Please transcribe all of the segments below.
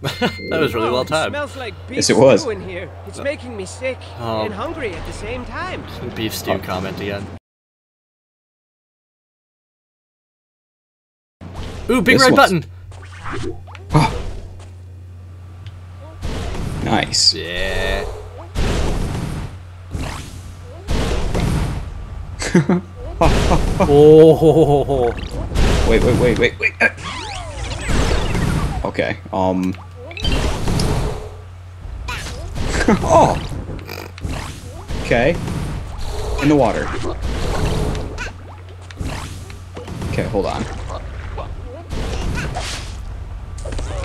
That was really well timed. Smells like beef stew in here. It's making me sick and hungry at the same time. Beef stew comment again. Ooh, big red button. Oh. Nice. Yeah. Oh. Wait. Okay. Oh. Okay. In the water. Okay, hold on.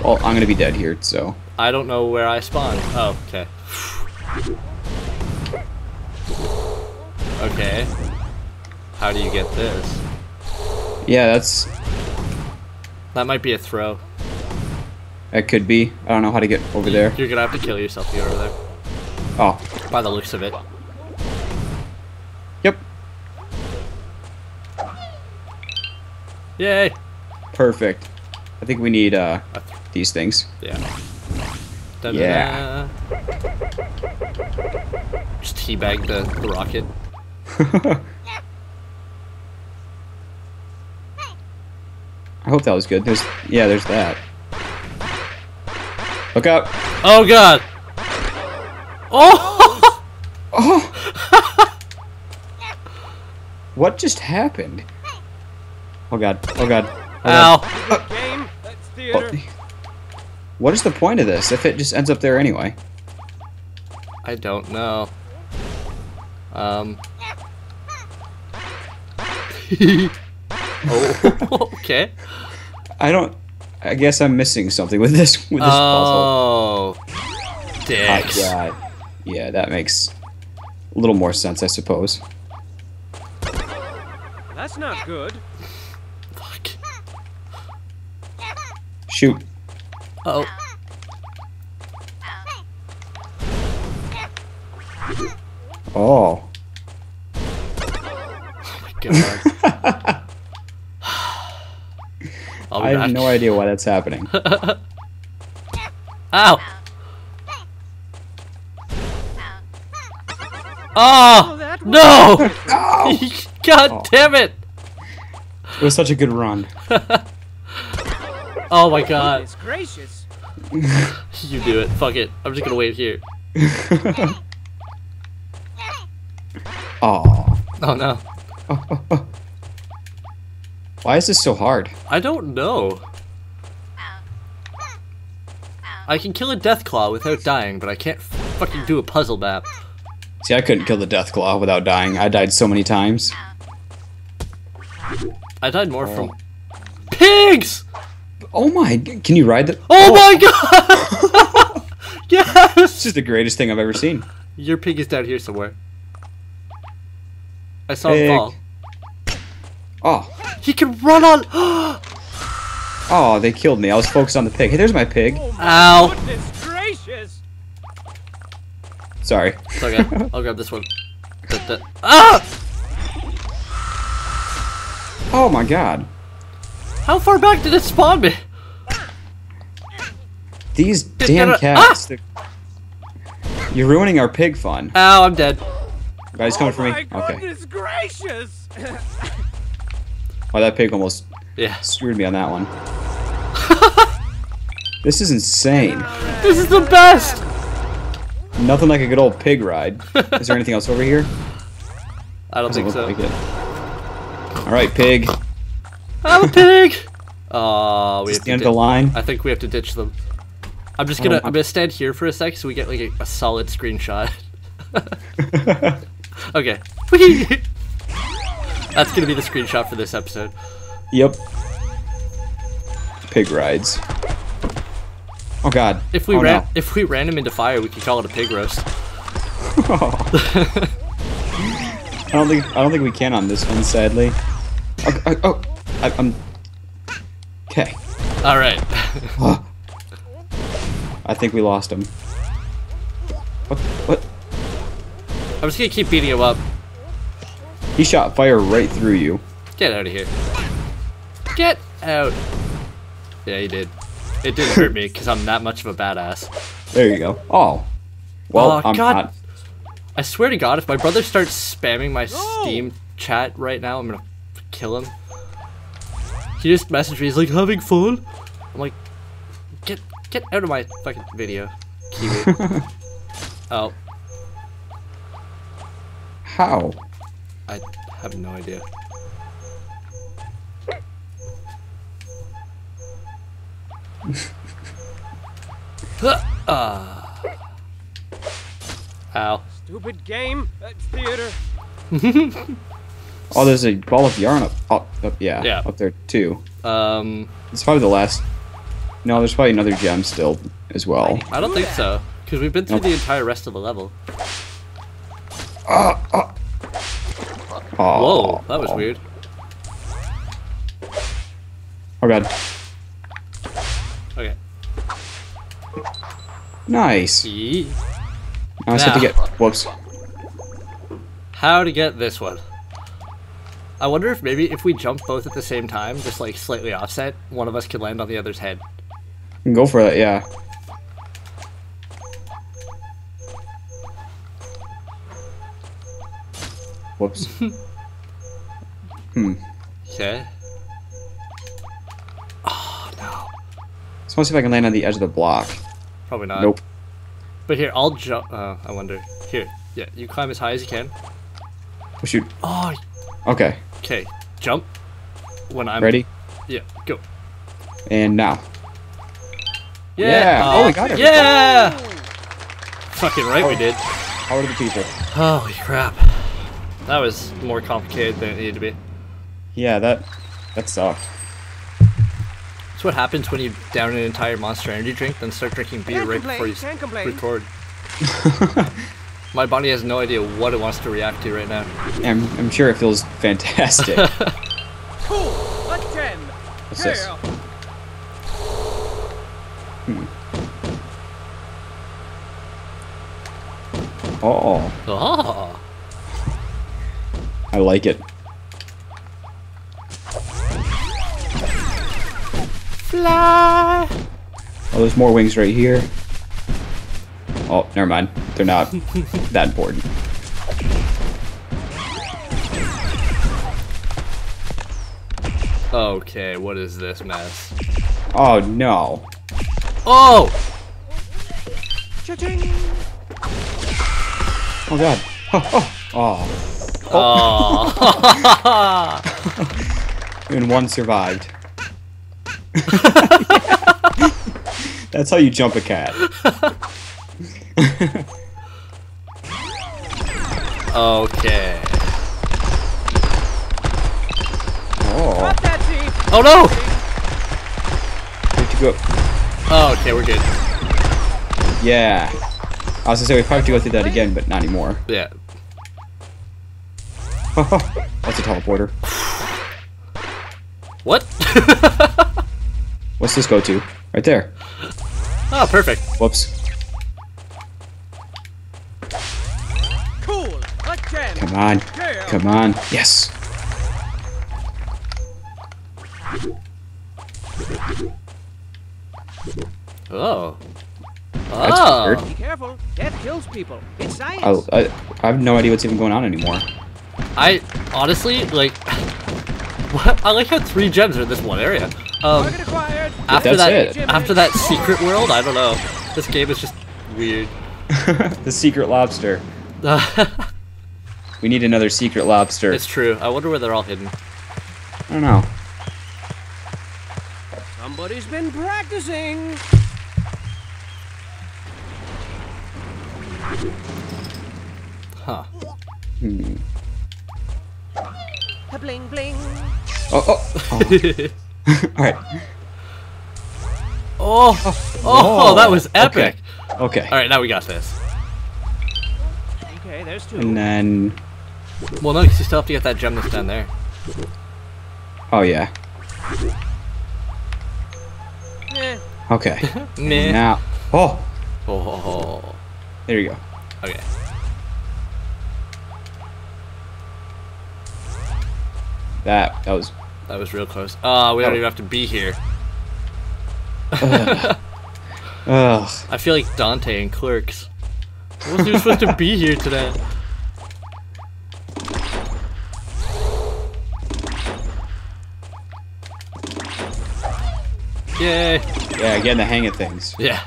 Oh, I'm gonna be dead here, so. I don't know where I spawned. Oh, okay. Okay. How do you get this? Yeah, that's... That might be a throw. It could be. I don't know how to get over there. You're gonna have to kill yourself to get over there. Oh. By the looks of it. Yep. Yay! Perfect. I think we need, these things. Yeah. Yeah. Just teabag the rocket. I hope that was good. There's, yeah, there's that. Look out! Oh god! Oh! Oh! What just happened? Oh god! Oh god! Oh, ow! God. Game. That's theater. Oh. What is the point of this if it just ends up there anyway? I don't know. Oh, okay. I guess I'm missing something with this puzzle. Oh, dicks. Yeah, that makes a little more sense, I suppose. That's not good. Fuck. Shoot. Uh oh. Oh. Oh my god. I have no idea why that's happening. Ow! Oh! No! No! God damn it! It was such a good run. Oh my god. Gracious. You do it. Fuck it. I'm just gonna wait here. Oh. Oh no. Oh. Why is this so hard? I don't know. I can kill a Deathclaw without dying, but I can't fucking do a puzzle map. See, I couldn't kill the Deathclaw without dying. I died so many times. I died more from pigs! Oh my, can you ride the- Oh my god! Yes! This is the greatest thing I've ever seen. Your pig is down here somewhere. I saw him fall. Oh. He can run on- Oh, they killed me. I was focused on the pig. Hey, there's my pig. Oh my goodness gracious. Sorry. It's okay. I'll grab this one. Ah! Oh my god. How far back did it spawn me? These damn cats. Ah! You're ruining our pig fun. Ow, I'm dead. You guys coming for me? Okay. Oh my goodness gracious! Wow, that pig almost screwed me on that one. This is insane. This is the best! Nothing like a good old pig ride. Is there anything else over here? I don't think so. Like alright, pig. I'm a pig! Oh, we have to end the line. I think we have to ditch them. I'm just gonna, I'm gonna stand here for a sec so we get like a solid screenshot. Okay. That's gonna be the screenshot for this episode. Yep. Pig rides. Oh god. If we ran him into fire, we could call it a pig roast. Oh. I don't think we can on this one, sadly. I'm okay. All right. I think we lost him. What? I'm just gonna keep beating him up. He shot fire right through you. Get out of here. Get out. Yeah, he did. It didn't hurt me because I'm that much of a badass. There you go. Oh. Well, I'm God. Not. I swear to God, if my brother starts spamming my Steam chat right now, I'm gonna kill him. He just messaged me. He's like, having fun? I'm like, get out of my fucking video, Kiwi. Oh. How? I have no idea. Ow. Stupid game at theater. Oh, there's a ball of yarn up yeah, up there too. It's probably the last. No, there's probably another gem still as well. I don't think so, because we've been through the entire rest of the level. Whoa, that was weird. Oh god. Okay. Nice. Yee. I just have to get. Whoops. How to get this one? I wonder if maybe if we jump both at the same time, just like slightly offset, one of us could land on the other's head. You can go for that, yeah. Whoops. Okay. Oh no. Just want to see if I can land on the edge of the block. Probably not. Nope. But here, I'll jump. I wonder. Here, yeah, you climb as high as you can. Oh shoot. Oh. Okay. Okay, jump. When I'm ready. Yeah, go. And now. Yeah. Oh, we got it. Yeah. Fucking right, we did. Power to the people. Holy crap. That was more complicated than it needed to be. Yeah, that sucked. That's what happens when you down an entire Monster Energy drink, then start drinking beer right before you record. My body has no idea what it wants to react to right now. I'm sure it feels fantastic. What's this? Oh. I like it. Fly. Oh, there's more wings right here. Oh, never mind. They're not that important. Okay, what is this mess? Oh no. Oh. Oh god. Oh. Oh. And one survived. That's how you jump a cat. Okay. Oh. Oh no! Where'd you go? Oh, okay, we're good. Yeah. I was gonna say we probably have to go through that again, but not anymore. Yeah. That's a teleporter. What? What's this go to? Right there. Oh, perfect. Whoops. Cool. Come on. Come on. Yes. Oh. That's weird. Be careful. Death kills people. It's science. I have no idea what's even going on anymore. I honestly like. I like how 3 gems are in this one area. After that secret world, I don't know. This game is just weird. The secret lobster. We need another secret lobster. It's true. I wonder where they're all hidden. I don't know. Somebody's been practicing. Huh. Hmm. Bling bling. Oh. All right. Oh, that was epic. Okay. All right, now we got this. Okay, there's 2. And then. Well, no, because you still have to get that gem that's down there. Oh yeah. Okay. Now. Oh. Oh. There you go. Okay. That was real close. We don't even have to be here. I feel like Dante in Clerks. Wasn't he supposed to be here today? Yay! Yeah, getting the hang of things. Yeah.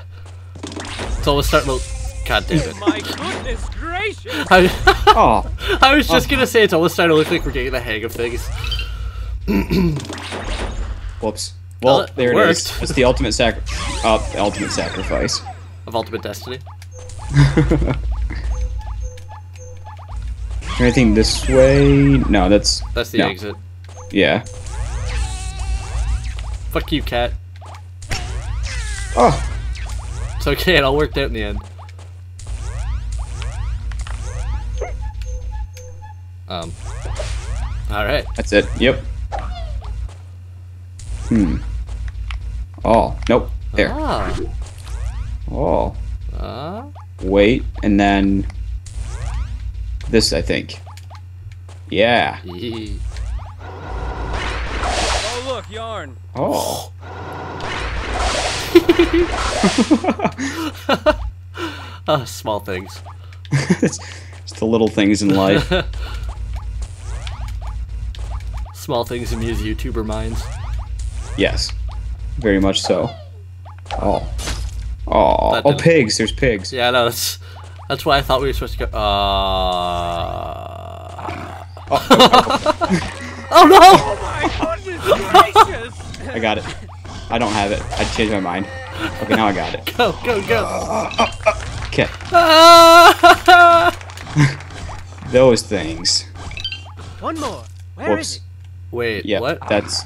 It's always starting to... God damn it. My goodness gracious! I was just gonna say it's always starting to look like we're getting the hang of things. Whoops. Well, there it is. It's the ultimate sacrifice. Of ultimate destiny. Anything this way? No, that's... That's the exit. Yeah. Fuck you, cat. Oh! It's okay, it all worked out in the end. Alright. That's it, yep. Oh, nope. There. Ah. Oh. Wait, and then... This, I think. Yeah. Oh, look, yarn. Oh. Small things. It's the little things in life. Small things amuse YouTuber minds. Yes, very much so. Oh, pigs! There's pigs. Yeah, no, that's why I thought we were supposed to go. Oh no! Oh my goodness! I got it. I don't have it. I changed my mind. Okay, now I got it. Go, go, go! Okay. Those things. One more. Where is it? Wait, yeah, what? That's.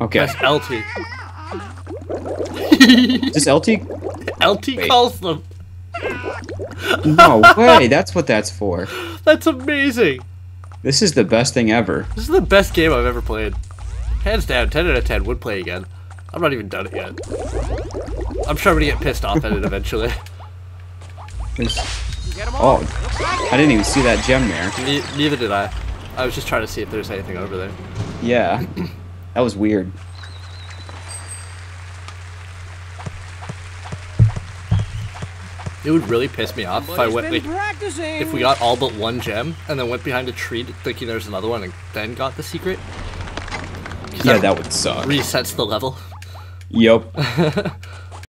Okay. That's LT. Is this LT? LT calls them. No way, that's what that's for. That's amazing. This is the best thing ever. This is the best game I've ever played. Hands down, 10 out of 10, would play again. I'm not even done it yet. I'm sure I'm gonna get pissed off at it eventually. Oh, I didn't even see that gem there. Neither did I. I was just trying to see if there's anything over there. Yeah. That was weird. It would really piss me off if I went if we got all but one gem and then went behind a tree thinking there's another one and then got the secret. Yeah, that would suck. Resets the level. Yep.